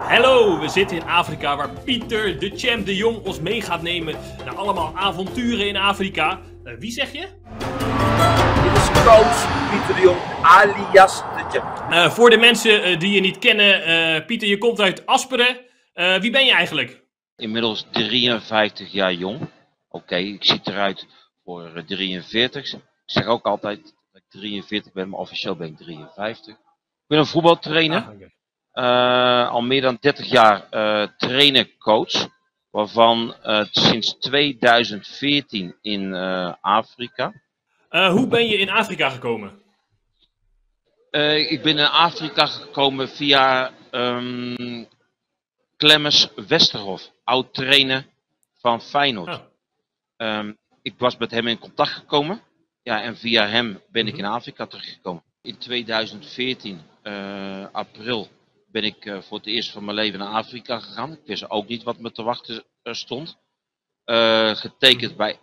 Hallo, we zitten in Afrika waar Pieter de Champ de Jong ons mee gaat nemen naar allemaal avonturen in Afrika. Wie zeg je? Dit is coach Pieter de Jong alias de Champ. Voor de mensen die je niet kennen, Pieter, je komt uit Asperen. Wie ben je eigenlijk? Inmiddels 53 jaar jong. Oké, ik zie eruit voor 43. Ik zeg ook altijd dat ik 43 ben, maar officieel ben ik 53. Ik ben een voetbaltrainer. Al meer dan 30 jaar trainer-coach, waarvan sinds 2014 in Afrika. Hoe ben je in Afrika gekomen? Ik ben in Afrika gekomen via Clemens Westerhof, oud-trainer van Feyenoord. Oh. Ik was met hem in contact gekomen, ja, en via hem ben ik in Afrika teruggekomen. In 2014, april, ben ik voor het eerst van mijn leven naar Afrika gegaan. Ik wist ook niet wat me te wachten stond. Getekend bij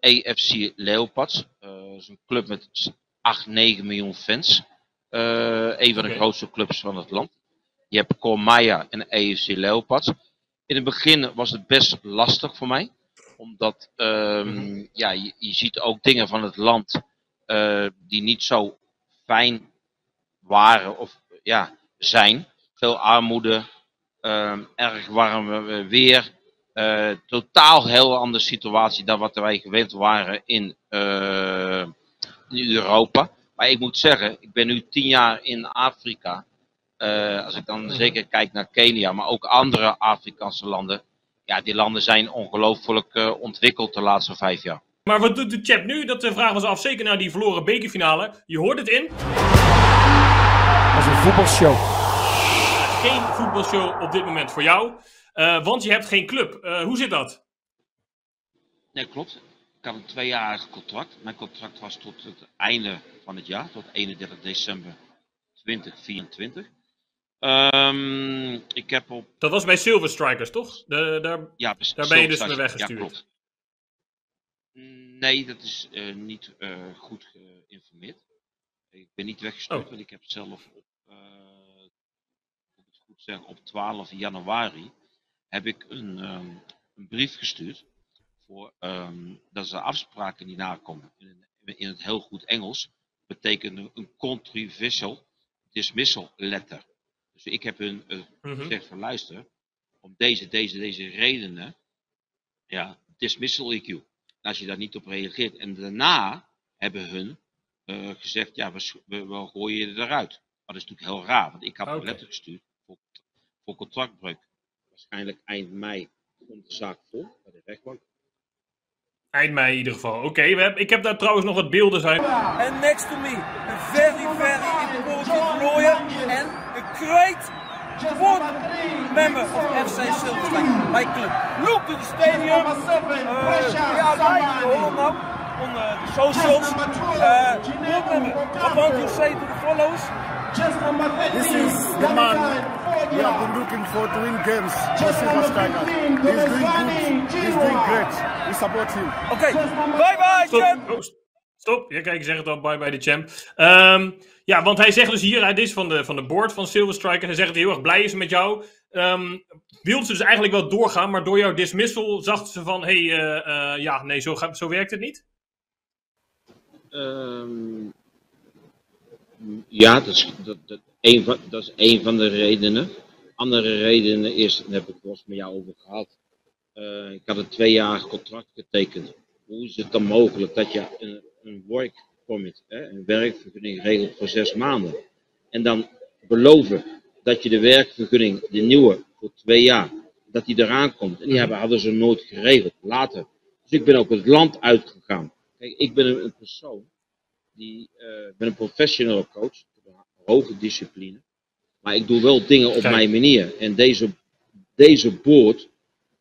AFC Leopards. Dat is een club met 8, 9 miljoen fans. Een van de grootste clubs van het land. Je hebt Kormaja en AFC Leopards. In het begin was het best lastig voor mij. Omdat ja, je ziet ook dingen van het land die niet zo fijn waren of ja, zijn. Veel armoede, erg warm weer, totaal heel andere situatie dan wat wij gewend waren in Europa. Maar ik moet zeggen, ik ben nu 10 jaar in Afrika. Als ik dan zeker kijk naar Kenia, maar ook andere Afrikaanse landen. Ja, die landen zijn ongelooflijk ontwikkeld de laatste 5 jaar. Maar wat doet de Champ nu? Dat vragen we ons af, zeker na die verloren bekerfinale. Je hoort het in. Dat is een voetbalshow. Geen voetbalshow op dit moment voor jou, want je hebt geen club. Hoe zit dat? Nee, klopt. Ik had een 2-jarig contract. Mijn contract was tot het einde van het jaar, tot 31 december 2024. Ik heb op... Dat was bij Silver Strikers, toch? Daar ben je dus mee weggestuurd. Ja, klopt. Nee, dat is niet goed geïnformeerd. Ik ben niet weggestuurd, want ik heb zelf op... op 12 januari heb ik een brief gestuurd voor, dat zijn afspraken die nakomen. In het heel goed Engels betekent een controversial dismissal letter. Dus ik heb hun gezegd van luister, om deze redenen, ja, dismissal ik you. En als je daar niet op reageert. En daarna hebben hun gezegd, ja, we gooien je eruit. Maar dat is natuurlijk heel raar, want ik had een letter gestuurd voor contractbreuk. Waarschijnlijk eind mei komt de zaak voor bij de rechtbank. Eind mei in ieder geval. Oké, ik heb daar trouwens nog wat beelden zijn. And next to me, a very, very important lawyer and a great member of FC Silver Strikers, my club. Look to the stadium. We are going to on the socials. Board member, what want you say to the followers? This is the man we have been looking for to win games for Silver Strikers. He's doing good. He's doing great. We support him. Oké, bye-bye, Champ! Stop. Ja, kijk, ik zeg het al, bye-bye de Champ. Ja, want hij zegt dus hier, hij is van de board van Silver Strikers. Hij zegt dat hij heel erg blij is met jou. Wilde ze dus eigenlijk wel doorgaan, maar door jouw dismissal zag ze van... Hé, ja, nee, zo werkt het niet? Ja, dat is een van de redenen. Andere redenen is, daar heb ik het met jou over gehad. Ik had een 2-jarig contract getekend. Hoe is het dan mogelijk dat je een work permit, een werkvergunning regelt voor 6 maanden. En dan beloven dat je de werkvergunning, de nieuwe, voor 2 jaar, dat die eraan komt. En die hadden ze nooit geregeld, later. Dus ik ben ook het land uitgegaan. Kijk, ik ben een persoon, ben een professional coach. Hoge discipline, maar ik doe wel dingen op mijn manier. En deze board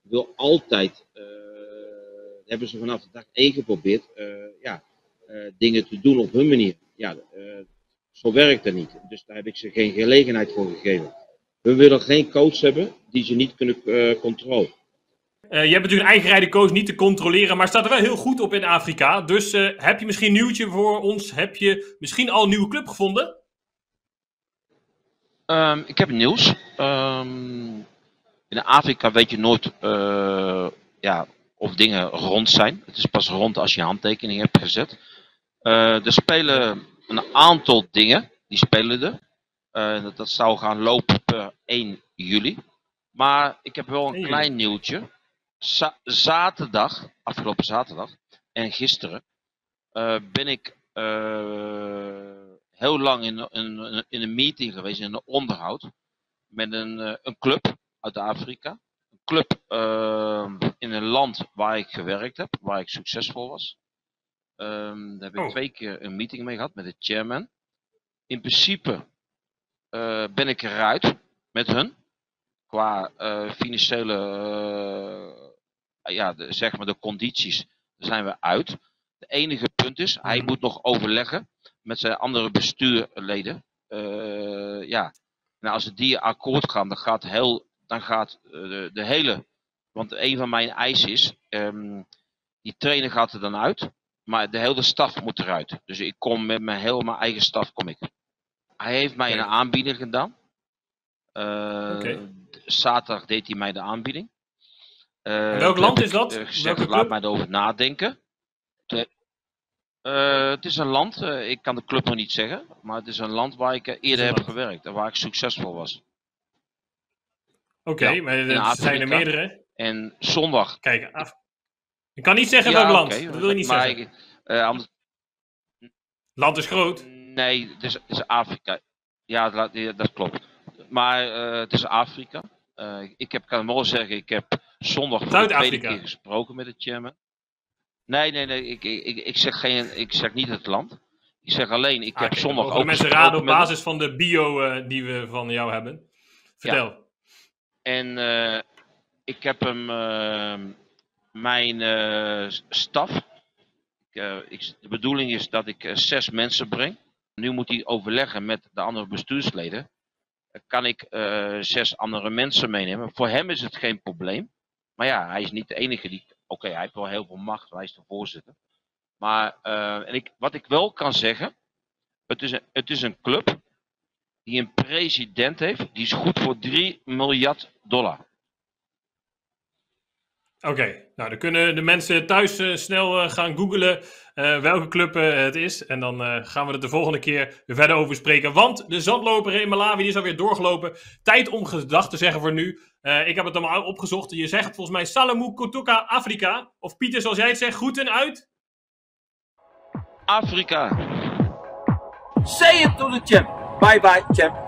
wil altijd, hebben ze vanaf de dag 1 geprobeerd, dingen te doen op hun manier. Ja, zo werkt dat niet. Dus daar heb ik ze geen gelegenheid voor gegeven. Hun willen geen coach hebben die ze niet kunnen controleren. Je hebt natuurlijk een eigenrijden coach niet te controleren, maar staat er wel heel goed op in Afrika. Dus heb je misschien een nieuwtje voor ons? Heb je misschien al een nieuwe club gevonden? Ik heb nieuws. In Afrika weet je nooit of dingen rond zijn. Het is pas rond als je handtekening hebt gezet. Er spelen een aantal dingen. Die spelen er. Dat zou gaan lopen per 1 juli. Maar ik heb wel een klein nieuwtje. Afgelopen zaterdag en gisteren ben ik heel lang in een meeting geweest, in een onderhoud, met een club uit Afrika. Een club in een land waar ik gewerkt heb, waar ik succesvol was. Daar heb ik 2 keer een meeting mee gehad met de chairman. In principe ben ik eruit met hun. Qua financiële, zeg maar de condities, daar zijn we uit. Het enige punt is, hij moet nog overleggen met zijn andere bestuurleden. Als die akkoord gaan, dan gaat de hele... Want een van mijn eisen is, die trainer gaat er dan uit, maar de hele staf moet eruit. Dus ik kom met mijn eigen staf. Hij heeft mij een aanbieding gedaan. Zaterdag deed hij mij de aanbieding. Welk land is dat? Laat mij erover nadenken. Het is een land, ik kan de club nog niet zeggen, maar het is een land waar ik eerder heb gewerkt en waar ik succesvol was. Oké, maar er zijn er meerdere. En zondag. Kijk, ik kan niet zeggen welk land, dat wil je niet zeggen. Land is groot. Nee, het is Afrika. Ja, dat klopt. Maar het is Afrika. Ik kan wel zeggen, ik heb zondag voor de tweede keer gesproken met de chairman. Nee, ik zeg niet het land. Ik zeg alleen, ik heb zondag ook mensen raden op basis van de bio die we van jou hebben. Vertel. Ja. En ik heb hem, mijn staf. De bedoeling is dat ik 6 mensen breng. Nu moet hij overleggen met de andere bestuursleden. Kan ik 6 andere mensen meenemen? Voor hem is het geen probleem. Maar ja, hij is niet de enige die... Oké, hij heeft wel heel veel macht, hij is de voorzitter. Maar wat ik wel kan zeggen... Het is een club die een president heeft. Die is goed voor $3 miljard. Oké, nou dan kunnen de mensen thuis snel gaan googlen welke club het is. En dan gaan we er de volgende keer verder over spreken. Want de zandloper in Malawi die is alweer doorgelopen. Tijd om gedag te zeggen voor nu. Ik heb het allemaal opgezocht. Je zegt volgens mij Salamu Kutuka Afrika. Of Pieter, zoals jij het zegt, groeten uit Afrika. Say it to the champ. Bye bye champ.